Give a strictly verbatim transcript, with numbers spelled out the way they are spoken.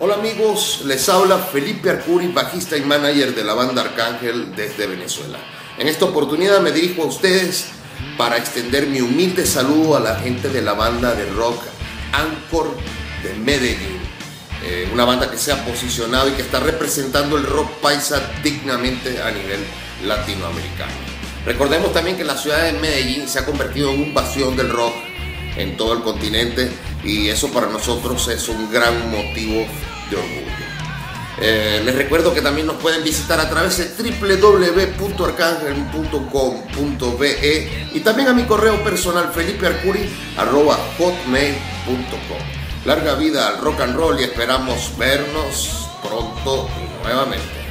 Hola amigos, les habla Felipe Arcuri, bajista y manager de la banda Arcángel desde Venezuela. En esta oportunidad me dirijo a ustedes para extender mi humilde saludo a la gente de la banda de rock Angkor de Medellín. Eh, una banda que se ha posicionado y que está representando el rock paisa dignamente a nivel latinoamericano. Recordemos también que la ciudad de Medellín se ha convertido en un bastión del rock en todo el continente, y eso para nosotros es un gran motivo de orgullo. Eh, les recuerdo que también nos pueden visitar a través de w w w punto arcángel punto com punto b e y también a mi correo personal felipe arcuri arroba hotmail punto com. Larga vida al rock and roll y esperamos vernos pronto nuevamente.